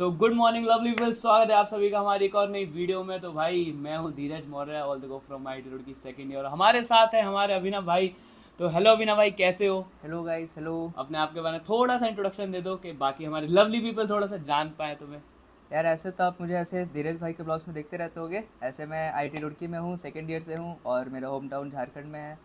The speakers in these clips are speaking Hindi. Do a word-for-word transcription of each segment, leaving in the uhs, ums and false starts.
सो गुड मॉर्निंग लवली पीपल, स्वागत है आप सभी का हमारी एक और नई वीडियो में। तो भाई मैं हूँ Dheeraj Maurya, all the go from I I T Roorkee second year. हमारे साथ है हमारे अभिनव भाई। तो हेलो अभिनव भाई, कैसे हो? Hello guys, hello. अपने आपके बारे में थोड़ा सा इंट्रोडक्शन दे दो कि बाकी हमारे लवली पीपल थोड़ा सा जान पाए तुम्हें। यार ऐसे तो आप मुझे ऐसे धीरज भाई के ब्लॉग्स में देखते रहते होगे, ऐसे मैं आई आई टी रुड़की में हूँ, सेकेंड ईयर से हूँ और मेरा होम टाउन झारखंड में है।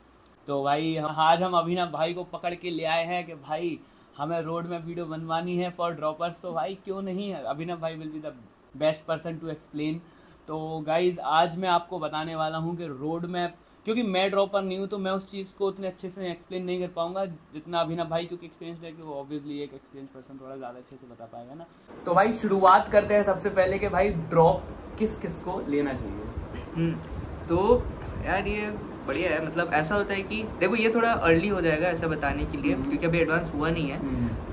तो भाई आज हम अभिनव भाई को पकड़ के ले आए हैं कि भाई हमें रोड में वीडियो बनवानी है फॉर ड्रॉपर्स। तो भाई क्यों नहीं, अभिनव भाई will be the best person to explain. तो गाइज आज मैं आपको बताने वाला हूँ कि रोड मैप, क्योंकि मैं ड्रॉपर नहीं हूँ तो मैं उस चीज़ को उतने अच्छे से एक्सप्लेन नहीं कर पाऊँगा जितना अभिनव भाई, क्योंकि एक्सपीरियंस है कि वो ऑब्वियसली एक एक्सपीरियंस पर्सन थोड़ा ज़्यादा अच्छे से बता पाएगा ना। तो भाई शुरुआत करते हैं सबसे पहले कि भाई ड्रॉप किस किस को लेना चाहिए। तो यार ये बढ़िया है, मतलब ऐसा होता है कि देखो ये थोड़ा अर्ली हो जाएगा ऐसा बताने के लिए क्योंकि अभी एडवांस हुआ नहीं है,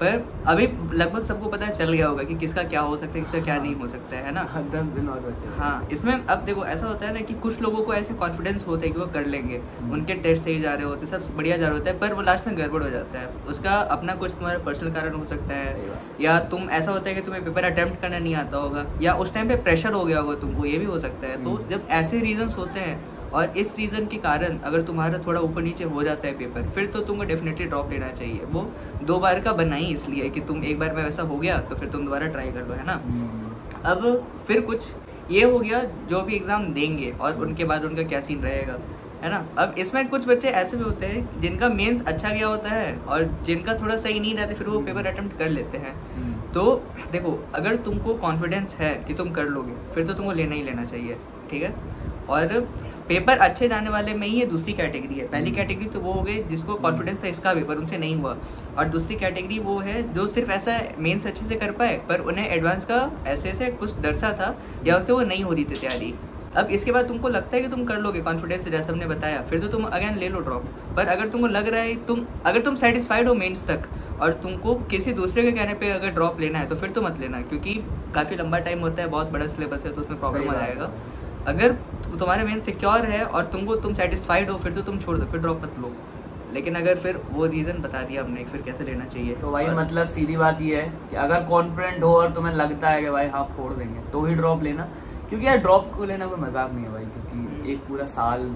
पर अभी लगभग सबको पता चल गया होगा कि किसका क्या हो सकता है, किसका क्या नहीं हो सकता है ना। दस दिन और बचे। हाँ, इसमें अब देखो ऐसा होता है ना कि कुछ लोगों को ऐसे कॉन्फिडेंस होता है कि वो कर लेंगे, उनके टेस्ट सही जा रहे होते, सब बढ़िया जा रहे होता है, पर वो लास्ट में गड़बड़ हो जाता है। उसका अपना कुछ तुम्हारा पर्सनल कारण हो सकता है, या तुम ऐसा होता है कि तुम्हें पेपर अटैम्प्ट करना नहीं आता होगा, या उस टाइम पे प्रेशर हो गया होगा तुमको, ये भी हो सकता है। तो जब ऐसे रीजंस होते हैं और इस रीज़न के कारण अगर तुम्हारा थोड़ा ऊपर नीचे हो जाता है पेपर, फिर तो तुमको डेफिनेटली ड्रॉप लेना चाहिए। वो दो बार का बनाई इसलिए कि तुम एक बार में वैसा हो गया तो फिर तुम दोबारा ट्राई कर लो, है ना। अब फिर कुछ ये हो गया जो भी एग्ज़ाम देंगे और उनके बाद उनका क्या सीन रहेगा, है ना। अब इसमें कुछ बच्चे ऐसे भी होते हैं जिनका मेंस अच्छा गया होता है और जिनका थोड़ा सही नहीं रहता फिर वो पेपर अटेम्प्ट कर लेते हैं। तो देखो अगर तुमको कॉन्फिडेंस है कि तुम कर लोगे फिर तो तुमको लेना ही लेना चाहिए, ठीक है। और पेपर अच्छे जाने वाले में ही ये दूसरी कैटेगरी है। पहली कैटेगरी तो वो हो गई जिसको कॉन्फिडेंस है इसका पेपर उनसे नहीं हुआ, और दूसरी कैटेगरी वो है जो सिर्फ ऐसा मेंस अच्छे से कर पाए पर उन्हें एडवांस का ऐसे ऐसे कुछ डर सा था या उनसे वो नहीं हो रही थी तैयारी। अब इसके बाद तुमको लगता है कि तुम कर लोगे कॉन्फिडेंस से, जैसा हमने बताया, फिर तो तुम अगेन ले लो ड्रॉप। पर अगर तुमको लग रहा है तुम अगर तुम सेटिस्फाइड हो मेंस तक और तुमको किसी दूसरे के कहने पे अगर ड्रॉप लेना है तो फिर तो मत लेना, क्योंकि काफ़ी लंबा टाइम होता है, बहुत बड़ा सिलेबस है तो उसमें प्रॉब्लम आ जाएगा। अगर तुम्हारे मेंस सिक्योर है और तुमको तुम सेटिस्फाइड हो फिर तो तुम छोड़ दो, फिर ड्रॉप मत लो। लेकिन अगर फिर वो रीज़न बता दिया हमने फिर कैसे लेना चाहिए। तो भाई मतलब सीधी बात ये है कि अगर कॉन्फिडेंट हो और तुम्हें लगता है कि भाई हाँ फोड़ देंगे तो ही ड्रॉप लेना, क्योंकि यार ड्रॉप को लेना कोई मजाक नहीं है भाई, क्योंकि एक पूरा साल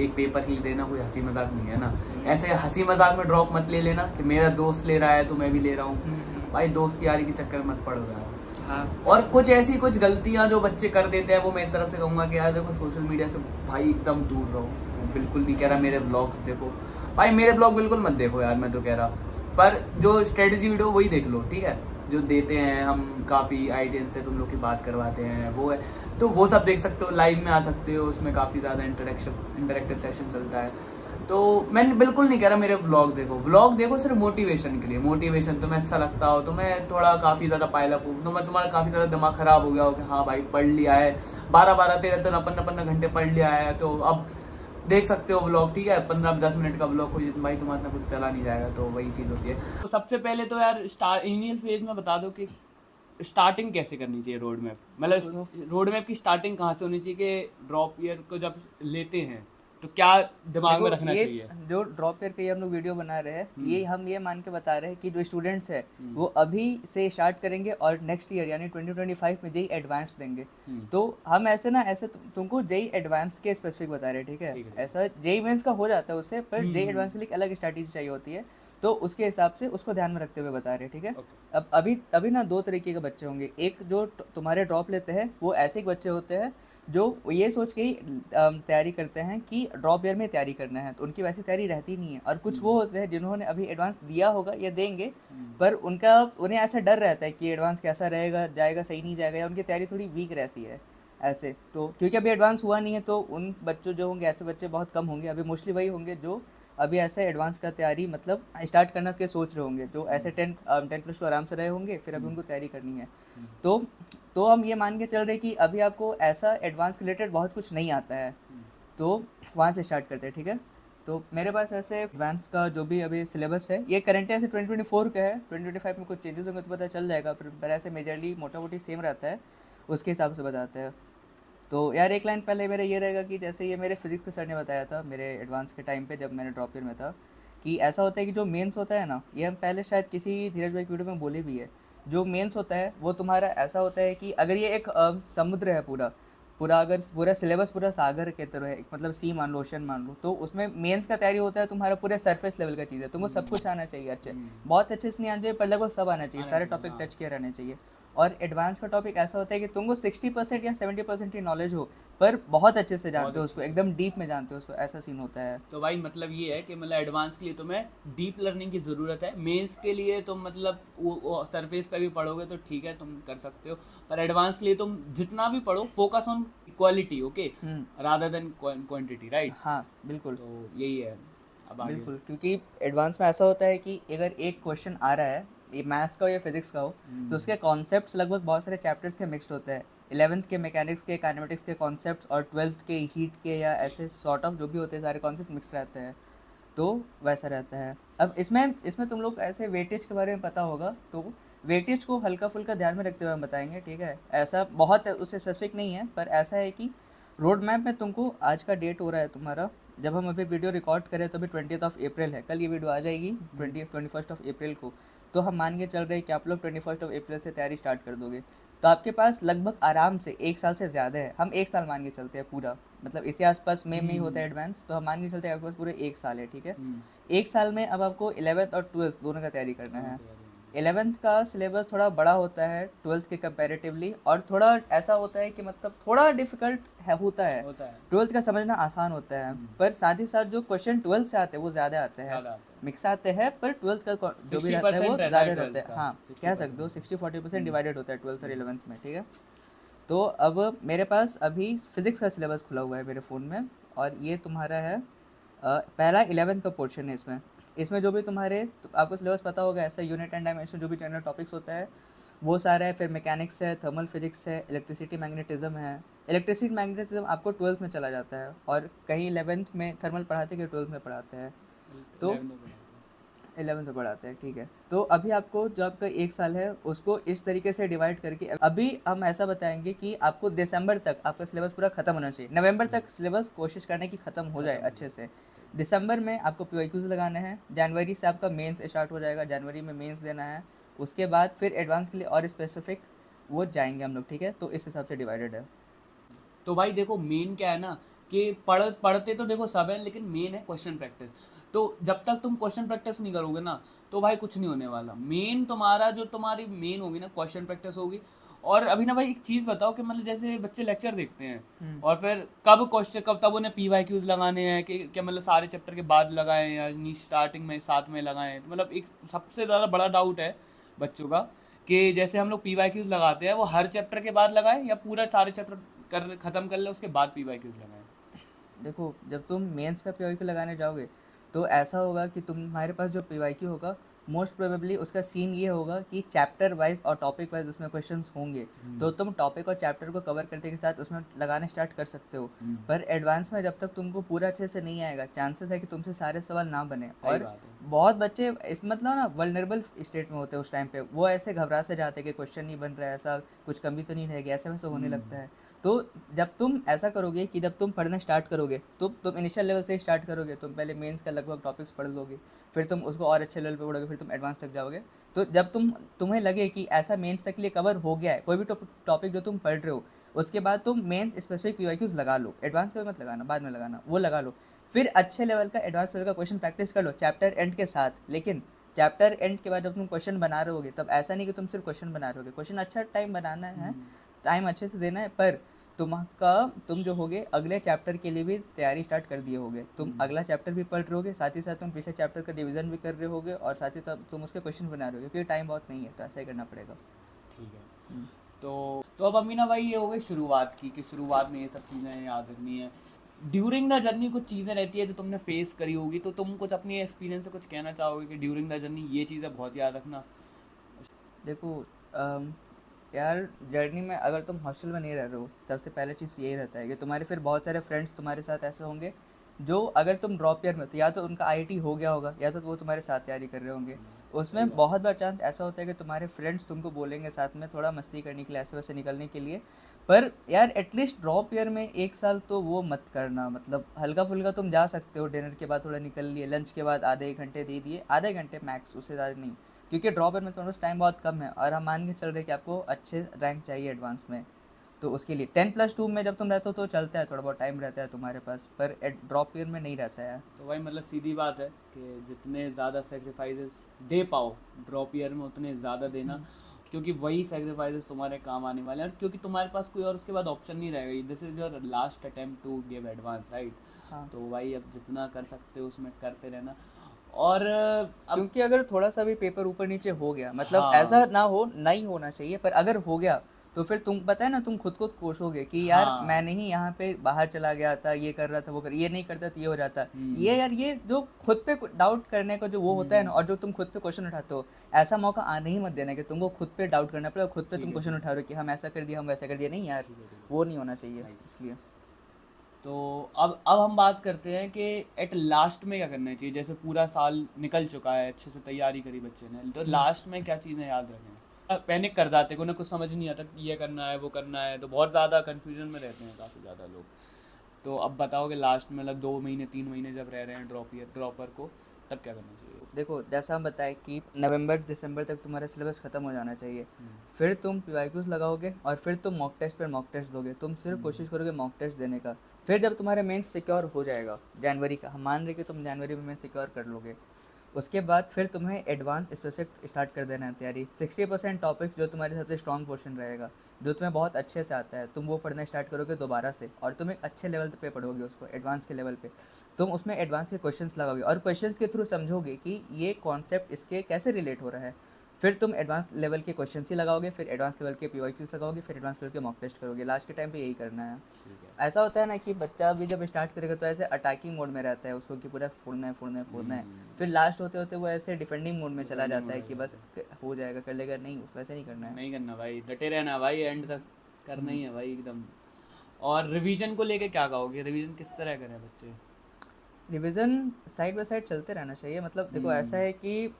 एक पेपर ही देना कोई हंसी मजाक नहीं है ना। ऐसे हंसी मजाक में ड्रॉप मत ले लेना कि मेरा दोस्त ले रहा है तो मैं भी ले रहा हूँ, भाई दोस्त यारी के चक्कर मत पड़ रहा है। हाँ। और कुछ ऐसी कुछ गलतियाँ जो बच्चे कर देते हैं वो मैं एक तरफ से कहूँगा कि यार देखो सोशल मीडिया से भाई एकदम दूर रहो, बिल्कुल नहीं कह रहा मेरे ब्लॉग्स देखो, भाई मेरे ब्लॉग बिल्कुल मत देखो यार, मैं तो कह रहा, पर जो स्ट्रेटजी वीडियो वही देख लो, ठीक है, जो देते हैं हम काफ़ी आइडियन से तुम लोग की बात करवाते हैं वो है, तो वो सब देख सकते हो, लाइव में आ सकते हो, उसमें काफ़ी ज़्यादा इंटरेक्शन इंटरेक्टिव सेशन चलता है। तो मैं बिल्कुल नहीं कह रहा मेरे व्लॉग देखो, व्लॉग देखो सिर्फ मोटिवेशन के लिए, मोटिवेशन तुम्हें अच्छा लगता हो, तुम्हें थोड़ा काफ़ी ज़्यादा पायल अप हो, तुम्हें तुम्हारा काफ़ी ज़्यादा दिमाग खराब हो गया हो कि हाँ भाई पढ़ लिया है, बारह बारह तेरह तेरह पन्ना पन्ना घंटे पढ़ लिया है तो अब देख सकते हो व्लॉग, ठीक है, पंद्रह दस मिनट का व्लॉग, कोई भाई तुम्हारा कुछ चला नहीं जाएगा, तो वही चीज़ होती है। तो सबसे पहले तो यार स्टार्ट इनिशियल फेज में बता दो कि स्टार्टिंग कैसे करनी चाहिए रोड मैप, मतलब रोड मैप की स्टार्टिंग कहाँ से होनी चाहिए कि ड्रॉप ईयर को जब लेते हैं तो क्या दिमाग में रखना चाहिए। जो ड्रॉप ईयर के हम लोग वीडियो बना रहे हैं ये हम ये मान के बता रहे हैं कि जो स्टूडेंट्स हैं वो अभी से स्टार्ट करेंगे और नेक्स्ट ईयर यानी ट्वेंटी ट्वेंटी फाइव में जेई एडवांस देंगे। तो हम ऐसे ना ऐसे तु, तुमको जेई एडवांस के स्पेसिफिक बता रहे हैं, ठीक है, ठीक है। ऐसा जेई मेंस का हो जाता है उससे, पर जेई एडवांस के लिए अलग स्ट्रैटेजी चाहिए होती है, तो उसके हिसाब से उसको ध्यान में रखते हुए बता रहे हैं, ठीक है। okay. अब अभी अभी ना दो तरीके के बच्चे होंगे, एक जो तुम्हारे ड्रॉप लेते हैं वो ऐसे बच्चे होते हैं जो ये सोच के ही तैयारी करते हैं कि ड्रॉप ईयर में तैयारी करना है, तो उनकी वैसी तैयारी रहती नहीं है। और कुछ वो होते हैं जिन्होंने अभी एडवांस दिया होगा या देंगे पर उनका उन्हें ऐसा डर रहता है कि एडवांस कैसा रहेगा, जाएगा सही नहीं जाएगा, या उनकी तैयारी थोड़ी वीक रहती है ऐसे। तो क्योंकि अभी एडवांस हुआ नहीं है तो उन बच्चों जो होंगे ऐसे बच्चे बहुत कम होंगे, अभी मोस्टली वही होंगे जो अभी ऐसे एडवांस का तैयारी मतलब स्टार्ट करना के सोच रहे होंगे, तो ऐसे टेन टेन प्लस तो आराम से रहे होंगे, फिर अभी उनको तैयारी करनी है। तो तो हम ये मान के चल रहे कि अभी आपको ऐसा एडवांस रिलेटेड बहुत कुछ नहीं आता है तो वहाँ से स्टार्ट करते हैं, ठीक है। तो मेरे पास ऐसे एडवांस का जो भी अभी सिलेबस है ये करंट ऐसे ट्वेंटी ट्वेंटी फोर का है, ट्वेंटी ट्वेंटी फाइव में कुछ चेंजेस होंगे तो पता चल जाएगा, पर ऐसे मेजरली मोटा मोटी सेम रहता है, उसके हिसाब से बताते हैं। तो यार एक लाइन पहले मेरा ये रहेगा कि जैसे ये मेरे फिजिक्स के सर ने बताया था मेरे एडवांस के टाइम पे जब मैंने ड्रॉप ईयर में था, कि ऐसा होता है कि जो मेंस होता है ना, ये हम पहले शायद किसी धीरज भाई की वीडियो में बोले भी है जो मेंस होता है वो तुम्हारा ऐसा होता है कि अगर ये एक आ, समुद्र है पूरा पूरा अगर पूरा सिलेबस पूरा सागर के तरह है, मतलब सी मान लो, ओशन मान लो, तो उसमें मेंस का तैयारी होता है तुम्हारा पूरे सरफेस लेवल का चीज़ है। तुमको सब कुछ आना चाहिए, अच्छे बहुत अच्छे से नहीं आना चाहिए पर लगभग सब आना चाहिए, सारे टॉपिक टच किए रहने चाहिए। और एडवांस का टॉपिक ऐसा होता है कि तुमको सिक्सटी परसेंट या सेवेंटी परसेंट की नॉलेज हो पर बहुत अच्छे से जानते हो उसको, एकदम डीप में जानते हो उसको, ऐसा सीन होता है। तो भाई मतलब ये है कि मतलब एडवांस के लिए तुम्हें डीप लर्निंग की ज़रूरत है, मेंस के लिए तुम मतलब सरफेस पे भी पढ़ोगे तो ठीक है तुम कर सकते हो, पर एडवांस के लिए तुम जितना भी पढ़ो focus on quality, okay, rather than quantity, right? हाँ बिल्कुल, तो यही है बिल्कुल, क्योंकि एडवांस में ऐसा होता है कि अगर एक क्वेश्चन आ रहा है ये मैथ्स का हो या फिजिक्स का हो तो उसके कॉन्सेप्ट्स लगभग बहुत सारे चैप्टर्स के मिक्स्ड होते हैं, इलेवंथ के मैकेनिक्स के, काइनेमेटिक्स के कॉन्सेप्ट्स और ट्वेल्थ के हीट के या ऐसे सॉर्ट ऑफ जो भी होते हैं सारे कॉन्सेप्ट मिक्स रहते हैं, तो वैसा रहता है। अब इसमें इसमें तुम लोग ऐसे वेटेज के बारे में पता होगा, तो वेटेज को हल्का फुल्का ध्यान में रखते हुए हम बताएंगे, ठीक है? ऐसा बहुत उससे स्पेसिफिक नहीं है, पर ऐसा है कि रोड मैप में तुमको आज का डेट हो रहा है तुम्हारा, जब हम अभी वीडियो रिकॉर्ड करें तो अभी ट्वेंटियथ ऑफ अप्रैल है, कल ये वीडियो आ जाएगी twenty twenty first of April को, तो हम मान के चल रहे हैं कि आप लोग ट्वेंटी फर्स्ट ऑफ अप्रैल से तैयारी स्टार्ट कर दोगे तो आपके पास लगभग आराम से एक साल से ज़्यादा है। हम एक साल मान के चलते हैं पूरा, मतलब इसी आसपास मई में, में ही होता है एडवांस, तो हम मान के चलते हैं आपके पास पूरे एक साल है, ठीक है? एक साल में अब आपको इलेवंथ और ट्वेल्थ दोनों का तैयारी करना है। इलेवंथ का सिलेबस थोड़ा बड़ा होता है ट्वेल्थ के कंपैरेटिवली, और थोड़ा ऐसा होता है कि मतलब थोड़ा डिफिकल्ट है होता है, होता है। ट्वेल्थ का समझना आसान होता है, पर साथ ही साथ जो क्वेश्चन ट्वेल्थ से आते हैं वो ज़्यादा आते हैं, मिक्स आते हैं, पर ट्वेल्थ का जो भी रहता है वो ज़्यादा रहता है। हाँ कह सकते हो सिक्सटी फोर्टी परसेंट डिवाइडेड होता है ट्वेल्थ और इलेवंथ में, ठीक है? तो अब मेरे पास अभी फिजिक्स का सिलेबस खुला हुआ है मेरे फ़ोन में, और ये तुम्हारा है पहला इलेवंथ का पोर्शन है। इसमें इसमें जो भी तुम्हारे तो आपको सिलेबस पता होगा, ऐसा यूनिट एंड डायमेंशन जो भी जनरल टॉपिक्स होता है वो सारा है, फिर मैकेनिक्स है, थर्मल फिजिक्स है, इलेक्ट्रिसिटी मैग्नेटिज्म है। इलेक्ट्रिसिटी मैग्नेटिज्म आपको ट्वेल्थ में चला जाता है, और कहीं इलेवंथ में थर्मल पढ़ाते हैं, कहीं ट्वेल्थ में पढ़ाते हैं, तो इलेवंथ में पढ़ाते हैं, ठीक है? तो अभी आपको जो आपका एक साल है उसको इस तरीके से डिवाइड करके अभी हम ऐसा बताएंगे कि आपको दिसंबर तक आपका सिलेबस पूरा खत्म होना चाहिए, नवंबर तक सिलेबस कोशिश करने की ख़त्म हो जाए अच्छे से। दिसंबर में आपको पी वाई क्यूज़ लगाना है, जनवरी से आपका मेंस स्टार्ट हो जाएगा, जनवरी में मेंस देना है, उसके बाद फिर एडवांस के लिए और स्पेसिफिक वो जाएंगे हम लोग, ठीक है? तो इस हिसाब से डिवाइडेड है। तो भाई देखो मेन क्या है ना कि पढ़ पढ़ते तो देखो सब है, लेकिन मेन है क्वेश्चन प्रैक्टिस। तो जब तक तुम क्वेश्चन प्रैक्टिस नहीं करोगे ना तो भाई कुछ नहीं होने वाला। मेन तुम्हारा जो तुम्हारी मेन होगी ना क्वेश्चन प्रैक्टिस होगी। और अभी ना भाई एक चीज़ बताओ कि मतलब जैसे बच्चे लेक्चर देखते हैं और फिर कब क्वेश्चन कब तब उन्हें पी वाई क्यूज लगाने हैं कि क्या मतलब सारे चैप्टर के बाद लगाएं या नहीं स्टार्टिंग में साथ में लगाएं? तो मतलब एक सबसे ज़्यादा बड़ा डाउट है बच्चों का कि जैसे हम लोग पी वाई क्यूज लगाते हैं वो हर चैप्टर के बाद लगाएं या पूरा सारे चैप्टर कर ख़त्म कर लें उसके बाद पी वाई क्यूज लगाएं। देखो जब तुम मेन्स का पी वाई क्यू लगाने जाओगे तो ऐसा होगा कि तुम्हारे पास जो पी वाई क्यू होगा मोस्ट प्रोबेबली उसका सीन ये होगा कि चैप्टर वाइज और टॉपिक वाइज उसमें क्वेश्चंस होंगे, तो तुम टॉपिक और चैप्टर को कवर करने के साथ उसमें लगाने स्टार्ट कर सकते हो। पर एडवांस में जब तक तुमको पूरा अच्छे से नहीं आएगा चांसेस है कि तुमसे सारे सवाल ना बने। और बहुत बच्चे इस मतलब ना वल्नरेबल स्टेट में होते हैं उस टाइम पे, वो ऐसे घबरा से जाते कि क्वेश्चन नहीं बन रहा है, ऐसा कुछ कमी तो नहीं रहेगी, ऐसे वैसे होने लगता है। तो जब तुम ऐसा करोगे कि जब तुम पढ़ना स्टार्ट करोगे तो तुम इनिशियल लेवल से स्टार्ट करोगे, तुम पहले मेंस का लगभग टॉपिक्स पढ़ लोगे, फिर तुम उसको और अच्छे लेवल पे पढ़ोगे, फिर तुम एडवांस तक जाओगे। तो जब तुम तुम्हें लगे कि ऐसा मेंस तक के लिए कवर हो गया है कोई भी टॉपिक जो तुम पढ़ रहे हो, उसके बाद तुम mains specific P Y Qs लगा लो, एडवांस का मत लगाना, बाद में लगाना, वो लगा लो, फिर अच्छे लेवल का एडवांस लेवल का क्वेश्चन प्रैक्टिस कर लो चैप्टर एंड के साथ। लेकिन चैप्टर एंड के बाद जब तुम क्वेश्चन बना रहे होगे तब ऐसा नहीं कि तुम सिर्फ क्वेश्चन बना रहे हो, क्वेश्चन अच्छा टाइम बनाना है, टाइम अच्छे से देना है, पर तुम्हारा तुम जो होगे अगले चैप्टर के लिए भी तैयारी स्टार्ट कर दिए होगे, तुम अगला चैप्टर भी पढ़ रहे होगे, साथ ही साथ तुम पिछले चैप्टर का रिवीजन भी कर रहे होगे, और साथ ही साथ तुम उसके क्वेश्चन बना रहे हो, क्योंकि टाइम बहुत नहीं है, तो ऐसा ही करना पड़ेगा। ठीक है, तो तो अब अमीना भाई ये हो गई शुरुआत की कि शुरुआत में ये सब चीज़ें याद रखनी है। ड्यूरिंग द जर्नी कुछ चीज़ें रहती है जो तुमने फेस करी होगी, तो तुम कुछ अपनी एक्सपीरियंस से कुछ कहना चाहोगे कि ड्यूरिंग द जर्नी ये चीज़ें बहुत याद रखना? देखो यार जर्नी में अगर तुम हॉस्टल में नहीं रह रहे हो सबसे पहले चीज़ यही रहता है कि तुम्हारे फिर बहुत सारे फ्रेंड्स तुम्हारे साथ ऐसे होंगे जो अगर तुम ड्रॉप ईयर में तो या तो उनका आई आई टी हो गया होगा या तो वो तुम्हारे साथ तैयारी कर रहे होंगे। उसमें बहुत बार चांस ऐसा होता है कि तुम्हारे फ्रेंड्स तुमको बोलेंगे साथ में थोड़ा मस्ती करने के लिए, ऐसे वैसे निकलने के लिए, पर यार एटलीस्ट ड्रॉप ईयर में एक साल तो वो मत करना। मतलब हल्का फुल्का तुम जा सकते हो, डिनर के बाद थोड़ा निकल लिए, लंच के बाद आधे एक घंटे दे दिए, आधे घंटे मैक्स, उससे ज़्यादा नहीं, क्योंकि ड्रॉपर में थोड़ा टाइम बहुत कम है और हम मान के चल रहे हैं कि आपको अच्छे रैंक चाहिए एडवांस में, तो उसके लिए टेन प्लस टू में जब तुम रहते हो तो चलता है, थोड़ा बहुत टाइम रहता है तुम्हारे पास, पर ड्रॉप ईयर में नहीं रहता है। तो वही मतलब सीधी बात है कि जितने ज़्यादा सेक्रीफाइसेस दे पाओ ड्रॉप ईयर में उतने ज़्यादा देना, क्योंकि वही सेक्रीफाइसेस तुम्हारे काम आने वाले हैं, क्योंकि तुम्हारे पास कोई और उसके बाद ऑप्शन नहीं रहेगा। This is your last attempt to give advance, right? तो वही अब जितना कर सकते हो उसमें करते रहना। और अब क्योंकि अगर थोड़ा सा भी पेपर ऊपर नीचे हो गया, मतलब हाँ। ऐसा ना हो, नहीं होना चाहिए, पर अगर हो गया तो फिर तुम पता है ना, तुम खुद को कोसोगे कि यार हाँ। मैं नहीं यहाँ पे बाहर चला गया था, ये कर रहा था वो कर, ये नहीं करता तो ये हो जाता, ये यार ये जो खुद पे डाउट करने का जो वो होता है ना, और जो तुम खुद पे क्वेश्चन उठाते हो, ऐसा मौका आने ही मत देना कि तुमको खुद पे डाउट करना पड़े, खुद पे तुम क्वेश्चन उठा रहे हो कि हम ऐसा कर दिया, हम वैसा कर दिया। नहीं यार, वो नहीं होना चाहिए। इसलिए तो अब अब हम बात करते हैं कि एट लास्ट में क्या करना चाहिए। जैसे पूरा साल निकल चुका है, अच्छे से तैयारी करी बच्चे ने, तो लास्ट में क्या चीज़ें याद रखें? पैनिक कर जाते हैं, उन्हें कुछ समझ नहीं आता कि ये करना है वो करना है, तो बहुत ज़्यादा कन्फ्यूजन में रहते हैं काफ़ी ज़्यादा लोग। तो अब बताओ कि लास्ट में मतलब दो महीने तीन महीने जब रह रहे हैं ड्रॉप ईयर ड्रॉपर को, तब क्या करना चाहिए? देखो जैसा हम बताए कि नवंबर दिसंबर तक तुम्हारा सिलेबस ख़त्म हो जाना चाहिए, फिर तुम पी वाई क्यूज़ लगाओगे और फिर तुम मॉक टेस्ट पर मॉक टेस्ट दोगे, तुम सिर्फ कोशिश करोगे मॉक टेस्ट देने का। फिर जब तुम्हारा मेंस सिक्योर हो जाएगा जनवरी का, हम मान रहे कि तुम जनवरी में मेंस सिक्योर कर लोगे, उसके बाद फिर तुम्हें एडवांस स्पेसिफिक स्टार्ट कर देना है तैयारी। सिक्सटी परसेंट टॉपिक्स जो तुम्हारे सबसे स्ट्रॉन्ग पोर्शन रहेगा, जो तुम्हें बहुत अच्छे से आता है, तुम वो पढ़ना स्टार्ट करोगे दोबारा से, और तुम एक अच्छे लेवल पे पढ़ोगे उसको, एडवांस के लेवल पे। तुम उसमें एडवांस के क्वेश्चंस लगाओगे और क्वेश्चंस के थ्रू समझोगे कि ये कॉन्सेप्ट इसके कैसे रिलेट हो रहा है। फिर तुम एडवांस लेवल के क्वेश्चन ही लगाओगे, फिर एडवांस लेवल के पी वाई क्यूज लगाओगे, फिर एडवांस लेवल के मॉक टेस्ट करोगे। लास्ट के टाइम पे यही करना है। ऐसा होता है ना कि बच्चा भी जब स्टार्ट करेगा तो ऐसे अटैकिंग मोड में रहता है, उसको कि पूरा फोड़ना है फोड़ना है फोड़ना है, फिर लास्ट होते होते वो ऐसे डिफेंडिंग मोड में चला जाता है कि बस हो जाएगा कर लेगा। नहीं, उसको ऐसे नहीं करना है, नहीं करना भाई, डटे रहना भाई, एंड तक करना ही है भाई एकदम। और रिविजन को लेकर क्या कहोगे? रिविजन किस तरह करें बच्चे? रिविजन साइड बाई साइड चलते रहना चाहिए। मतलब देखो ऐसा है कि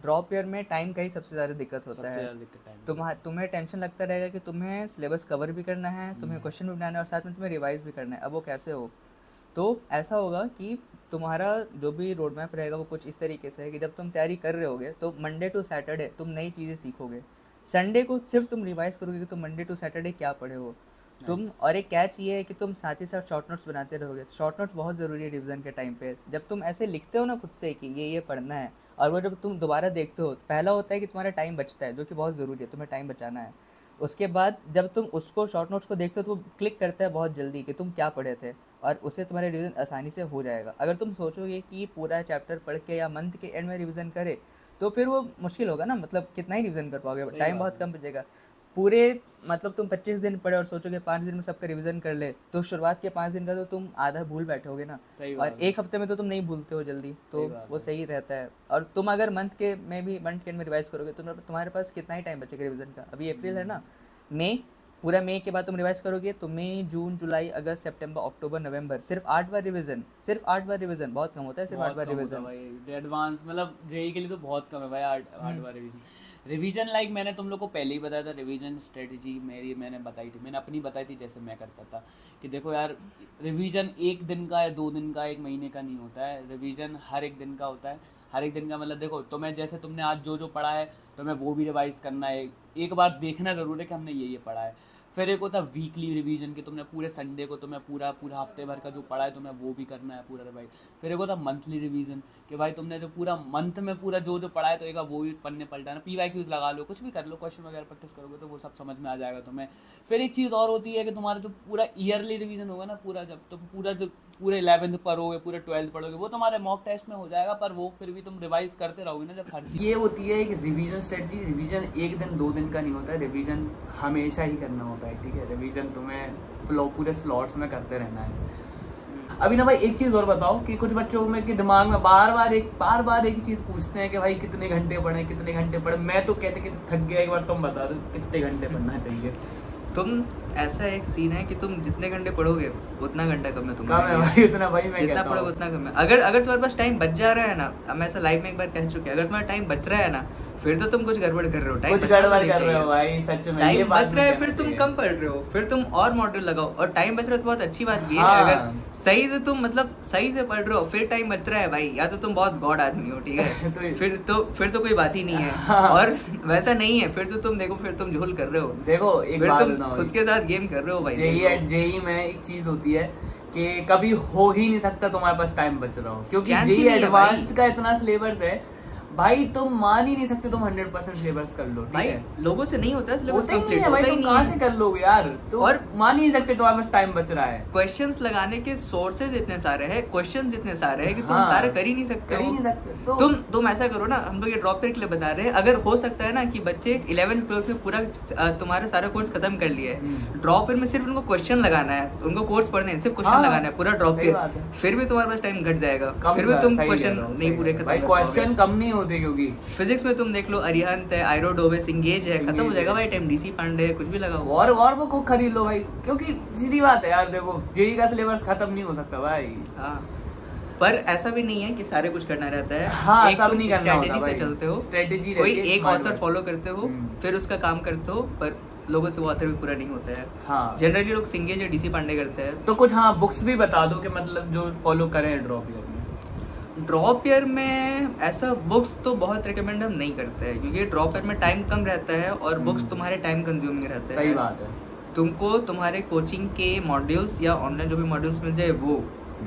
ड्रॉप ईयर में टाइम का ही सबसे ज़्यादा दिक्कत होता है। तुम्हा तुम्हें टेंशन लगता रहेगा कि तुम्हें सिलेबस कवर भी करना है, तुम्हें क्वेश्चन भी बनाना है, और साथ में तुम्हें रिवाइज भी करना है। अब वो कैसे हो? तो ऐसा होगा कि तुम्हारा जो भी रोड मैप रहेगा वो कुछ इस तरीके से है कि जब तुम तैयारी कर रहे होगे तो मंडे टू सैटरडे तुम नई चीज़ें सीखोगे, संडे को सिर्फ तुम रिवाइज करोगे कि तुम मंडे टू सैटरडे क्या पढ़े हो तुम। और एक कैच ये है कि तुम साथ ही साथ शॉर्ट नोट्स बनाते रहोगे। शॉर्ट नोट्स बहुत ज़रूरी है रिविज़न के टाइम पे। जब तुम ऐसे लिखते हो ना खुद से कि ये ये पढ़ना है, और वो जब तुम दोबारा देखते हो, पहला होता है कि तुम्हारा टाइम बचता है, जो कि बहुत ज़रूरी है, तुम्हें टाइम बचाना है। उसके बाद जब तुम उसको शॉर्ट नोट्स को देखते हो तो वो क्लिक करता है बहुत जल्दी कि तुम क्या पढ़े थे, और उससे तुम्हारा रिविज़न आसानी से हो जाएगा। अगर तुम सोचोगे कि पूरा चैप्टर पढ़ के या मंथ के एंड में रिविज़न करे तो फिर वो मुश्किल होगा ना, मतलब कितना ही रिविज़न कर पाओगे, टाइम बहुत कम बचेगा। पूरे मतलब तुम पच्चीस दिन पढ़े और सोचोगे पाँच दिन में सबका रिवीजन कर ले, तो शुरुआत के पाँच दिन का तो तुम आधा भूल बैठोगे ना, और एक हफ्ते में तो तुम नहीं भूलते हो जल्दी, तो वो सही रहता है। और तुम अगर मंथ के में भी मंथ के में रिवाइज करोगे तो तुम्हारे पास कितना ही टाइम बचेगा रिवीजन का। अभी अप्रैल है ना, मई, पूरा मई के बाद तुम रिवाइज करोगे तो मई, जून, जुलाई, अगस्त, सितंबर, अक्टूबर, नवंबर, सिर्फ आठ बार रिवीजन, सिर्फ आठ बार रिवीजन बहुत कम होता है, सिर्फ आठ बार रिवीजन एडवांस, मतलब जेई के लिए तो बहुत कम है भाई, आठ आठ बार रिवीजन। रिवीजन लाइक मैंने तुम लोग को पहले ही बताया था, रिवीजन स्ट्रेटजी मेरी मैंने बताई थी, मैंने अपनी बताई थी जैसे मैं करता था कि देखो यार रिवीजन एक दिन का या दो दिन का एक महीने का नहीं होता है, रिवीजन हर एक दिन का होता है, हर एक दिन का। मतलब देखो तो मैं जैसे तुमने आज जो जो पढ़ा है तो मैं वो भी रिवाइज़ करना है, एक बार देखना ज़रूर है कि हमने ये ये पढ़ा है। फिर एक होता है वीकली रिवीजन कि तुमने पूरे संडे को तुम्हें पूरा पूरा हफ्ते भर का जो पढ़ा है तो मैं वो भी करना है पूरा रिवाइज। फिर एक होता है मंथली रिवीजन कि भाई तुमने जो पूरा मंथ में पूरा जो जो पढ़ा है तो एक बार वो भी पन्ने पलटाना, पी वाई क्यूज़ लगा लो, कुछ भी कर लो, क्वेश्चन वगैरह प्रैक्टिस करोगे तो वो सब समझ में आ जाएगा तुम्हें। फिर एक चीज़ और होती है कि तुम्हारा जो पूरा ईयरली रिवीजन होगा ना, पूरा जब तुम पूरा जो पूरे इलेवेंथ पढ़ोगे, पूरे ट्वेल्थ पढ़ोगे, वो तुम्हारे मॉक टेस्ट में हो जाएगा, पर वो फिर भी तुम रिवाइज करते रहोगे ना जब हर चीज़। ये होती है एक रिवीजन स्ट्रेटजी। रिवीजन एक दिन दो दिन का नहीं होता है, रिवीजन हमेशा ही करना होता है, ठीक है? रिवीजन तुम्हें पूरे स्लॉट्स में करते रहना है। अभी ना भाई एक चीज़ और बताओ कि कुछ बच्चों में के दिमाग में बार बार एक बार बार एक ही चीज़ पूछते हैं कि भाई कितने घंटे पढ़े कितने घंटे पढ़े मैं तो कहते कि थक गया, एक बार तुम बता दो कितने घंटे पढ़ना चाहिए? तुम ऐसा एक सीन है कि तुम जितने घंटे पढ़ोगे उतना घंटा कम है तुम्हारा, कम है भाई, उतना भाई मैं जितना पढ़ोगे उतना कम है। अगर अगर तुम्हारे पास टाइम बच जा रहा है ना, हम ऐसा लाइफ में एक बार कह चुके हैं, अगर तुम्हारा टाइम बच रहा है ना फिर तो तुम कुछ गड़बड़ कर रहे हो, टाइम कुछ गड़बड़ कर रहे हो भाई, सच में ये बात बच रहा है। फिर तुम कम पढ़ रहे हो, फिर तुम और मॉड्यूल लगाओ, और टाइम बच रहा है तो बहुत अच्छी बात ये है। अगर सही से तुम मतलब सही से पढ़ रहे हो फिर टाइम बच रहा है भाई, या तो तुम बहुत गॉड आदमी हो, ठीक है तो फिर तो फिर तो कोई बात ही नहीं है। और वैसा नहीं है फिर तो तुम देखो, फिर तुम झोल कर रहे हो, देखो फिर तुम खुद के साथ गेम कर रहे हो भाई। जेई जेई में एक चीज होती है कि कभी हो ही नहीं सकता तुम्हारे पास टाइम बच रहा हो, क्योंकि जेई एडवांस्ड का इतना सिलेबस है भाई, तुम मान ही नहीं सकते तुम हंड्रेड परसेंट सिलेबस कर लो, ठीक है लोगों से नहीं होता सिलेबस कंप्लीट, होता ही नहीं है, कहाँ से कर लोगे यार, तो और मान ही नहीं सकते तुम्हारे पास टाइम बच रहा है। क्वेश्चंस लगाने के सोर्सेज इतने सारे हैं, क्वेश्चंस इतने सारे हैं कि तुम हाँ, सारे कर ही नहीं सकते कर ही नहीं सकते तो... तुम तुम ऐसा करो ना, हम लोग ये ड्रॉप इन के लिए बता रहे हैं, अगर हो सकता है ना कि बच्चे इलेवन ट्वेल्थ में पूरा तुम्हारा सारा कोर्स खत्म कर लिया है, ड्रॉप इन में सिर्फ उनको क्वेश्चन लगाना है, उनको कोर्स पढ़ना है, सिर्फ क्वेश्चन लगाना है पूरा ड्रॉप इन, फिर भी तुम्हारे पास टाइम घट जाएगा, फिर भी तुम क्वेश्चन नहीं पूरे क्वेश्चन कम नहीं होते, क्योंकि फिजिक्स में तुम देख लो अरिहंत है, आयरोडोवेस, इंगेज है, खत्म हो जाएगा भाई टाइम। डीसी पांडे कुछ भी लगाओ और और वो को खरीद लो भाई, क्योंकि सीधी बात है यार, देखो जेई का सिलेबस खत्म नहीं हो सकता भाई। हाँ, पर ऐसा भी नहीं है कि सारे कुछ करना रहता है, हाँ, सब नहीं करना होता भाई। चलते हो स्ट्रेटेजी, कोई एक ऑथर फॉलो करते हो फिर उसका काम करते हो, पर लोगों से वो ऑथर भी पूरा नहीं होता है। हाँ, जनरली लोग सिंगेज या डीसी पांडे करते हैं। तो कुछ हाँ बुक्स भी बता दो कि मतलब जो फॉलो करें ड्रॉप ईयर में। ड्रॉप ईयर में ऐसा बुक्स तो बहुत रिकमेंड हम नहीं करते हैं, क्योंकि ड्रॉप ईयर में टाइम कम रहता है और बुक्स तुम्हारे टाइम कंज्यूमिंग रहते हैं। सही बात है। तुमको तुम्हारे कोचिंग के मॉड्यूल्स या ऑनलाइन जो भी मॉड्यूल्स मिल जाए वो,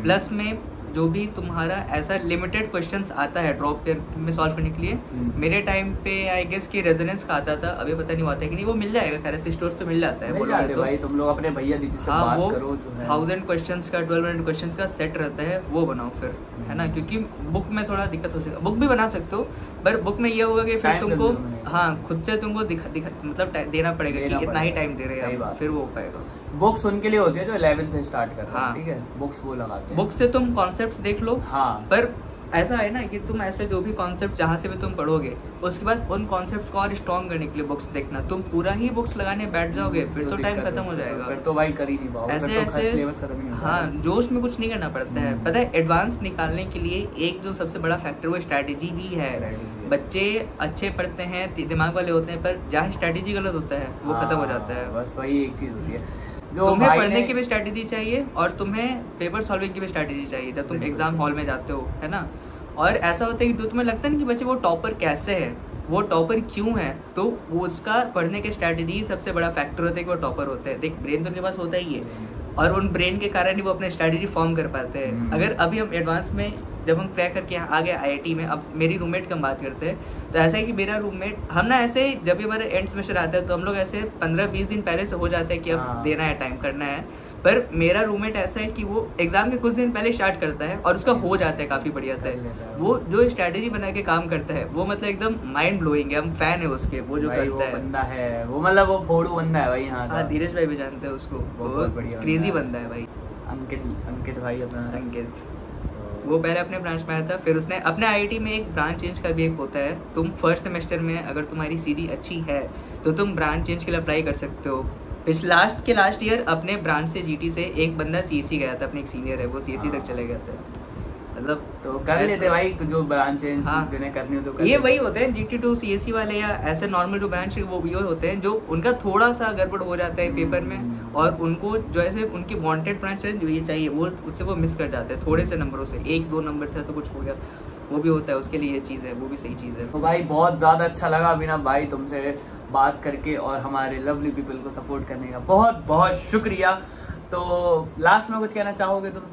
प्लस में जो भी तुम्हारा ऐसा लिमिटेड क्वेश्चंस आता है ड्रॉप ईयर में सॉल्व करने के लिए, मेरे टाइम पे आई गेस कि रेजोनेंस का आता था, अभी पता नहीं आता है कि नहीं, वो मिल जाएगा खैर से स्टोर्स पे मिल जाता है, मिल जाते भाई, तुम लोग अपने भैया दीदी से बात करो, जो है थाउजेंड क्वेश्चंस का ट्वेल्व हंड्रेड क्वेश्चन का सेट रहता है वो बनाओ फिर, है ना, क्योंकि बुक में थोड़ा दिक्कत हो सकता, बुक भी बना सकते हो पर बुक में ये होगा कि फिर तुमको हाँ खुद से तुमको मतलब देना पड़ेगा कि इतना ही टाइम दे रहे हैं, फिर वो हो पाएगा। बुक्स उनके लिए होती है जो इलेवन से स्टार्ट कर रहा है, ठीक है, बुक्स वो लगाते हैं, बुक से तुम कॉन्सेप्ट्स देख लो। हाँ, पर ऐसा है ना कि तुम ऐसे जो भी कॉन्सेप्ट जहाँ से भी तुम पढ़ोगे उसके बाद उन कॉन्सेप्ट्स को और स्ट्रॉन्ग करने के लिए बुक्स देखना, तुम पूरा ही बुक्स लगाने बैठ जाओगे फिर तो टाइम खत्म हो जाएगा, फिर तो भाई कर ही नहीं पाओगे, ऐसे ऐसे हाँ जोश में कुछ नहीं करना पड़ता है। पता है एडवांस निकालने के लिए एक जो सबसे बड़ा फैक्टर वो स्ट्रैटेजी भी है। बच्चे अच्छे पढ़ते हैं, दिमाग वाले होते हैं, पर जहाँ स्ट्रैटेजी गलत होता है वो खत्म हो जाता है। बस वही एक चीज होती है, तुम्हें पढ़ने की भी स्ट्रैटेजी चाहिए और तुम्हें पेपर सॉल्विंग की भी स्ट्रैटेजी चाहिए जब तुम एग्जाम हॉल में जाते हो, है ना। और ऐसा होता है कि जो तुम्हें लगता है ना कि बच्चे वो टॉपर कैसे है, वो टॉपर क्यों है, तो वो उसका पढ़ने के स्ट्रैटेजी सबसे बड़ा फैक्टर होता है कि वो टॉपर होते हैं। देख ब्रेन तो उनके पास होता ही है और उन ब्रेन के कारण ही वो अपने स्ट्रैटेजी फॉर्म कर पाते हैं। अगर अभी हम एडवांस में जब हम क्रैक करके आ गए आईआईटी में, अब मेरी रूममेट की हम बात करते हैं तो ऐसा है कि मेरा रूममेट, हम ना ऐसे जब भी हमारा एंड सेमेस्टर आता है तो हम लोग ऐसे पंद्रह बीस दिन पहले से हो जाता है कि अब देना है, टाइम करना है, पर मेरा रूममेट ऐसा है कि वो एग्जाम के कुछ दिन पहले स्टार्ट करता है और उसका हो जाता है काफ़ी बढ़िया से। वो जो स्ट्रैटेजी बना के काम करता है वो मतलब एकदम माइंड ब्लोइंग है, हम फैन है उसके, वो जो करता है बंदा है वो मतलब वो फोड़ू बंदा है भाई। हाँ, धीरज भाई भी जानते हैं उसको, बहुत बढ़िया क्रेजी बंदा है भाई, अंकित अंकित भाई अपना अंकित। वो पहले अपने ब्रांच में आया था, फिर उसने अपने आईआईटी में एक ब्रांच चेंज का भी एक होता है, तुम फर्स्ट सेमेस्टर में अगर तुम्हारी सीडी अच्छी है तो तुम ब्रांच चेंज के लिए अप्लाई कर सकते हो। पिछले लास्ट के लास्ट ईयर अपने ब्रांच से जीटी से एक बंदा सीएसई गया था, अपने एक सीनियर है वो सीएसई तक चले गया था, मतलब तो कर लेते भाई जो ब्रांच चेंज जिन्हें करनी हो तो कर। ये वही होते हैं जीटी टू सीएसई वाले या ऐसे नॉर्मल जो ब्रांच वो भी होते हैं जो उनका थोड़ा सा गड़बड़ हो जाता है पेपर में और उनको जो ऐसे उनकी वांटेड ब्रांच जो ये चाहिए वो उससे वो मिस कर जाते हैं, थोड़े से नंबरों से एक दो नंबर से ऐसा कुछ हो गया, वो भी होता है, उसके लिए ये चीज़ है, वो भी सही चीज़ है। तो भाई बहुत ज़्यादा अच्छा लगा अभिनव भाई तुमसे बात करके और हमारे लवली पीपल को सपोर्ट करने का बहुत बहुत शुक्रिया। तो लास्ट में कुछ कहना चाहोगे तुम?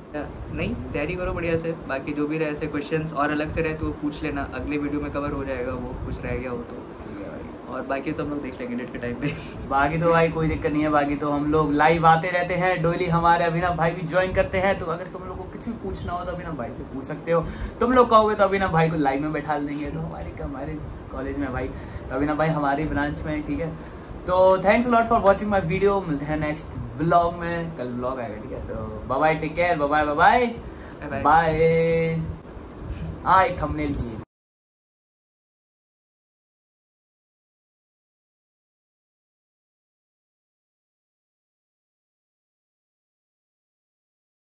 नहीं, तैयारी करो बढ़िया से, बाकी जो भी रहे ऐसे क्वेश्चंस और अलग से रहे तो वो पूछ लेना, अगले वीडियो में कवर हो जाएगा वो कुछ रह गया हो तो, और बाकी तो हम लोग देख लेंगे नेट के टाइम पे। बाकी तो भाई कोई दिक्कत नहीं है, बाकी तो हम लोग लाइव आते रहते हैं डेली, हमारे अभिनव भाई भी ज्वाइन करते हैं, तो अगर तुम लोग को कुछ भी पूछना हो तो अभिनव भाई से पूछ सकते हो, तुम लोग कहोगे तो अभिनव भाई को लाइव में बैठा देंगे, तो हमारे हमारे कॉलेज में भाई, तो अभिनव भाई हमारी ब्रांच में, ठीक है। तो thanks lot for watching my video, मिलते हैं नेक्स्ट ब्लॉग में, कल ब्लॉग आएगा, ठीक है। तो bye bye, take care, bye bye bye bye. हाँ, एक थंबनेल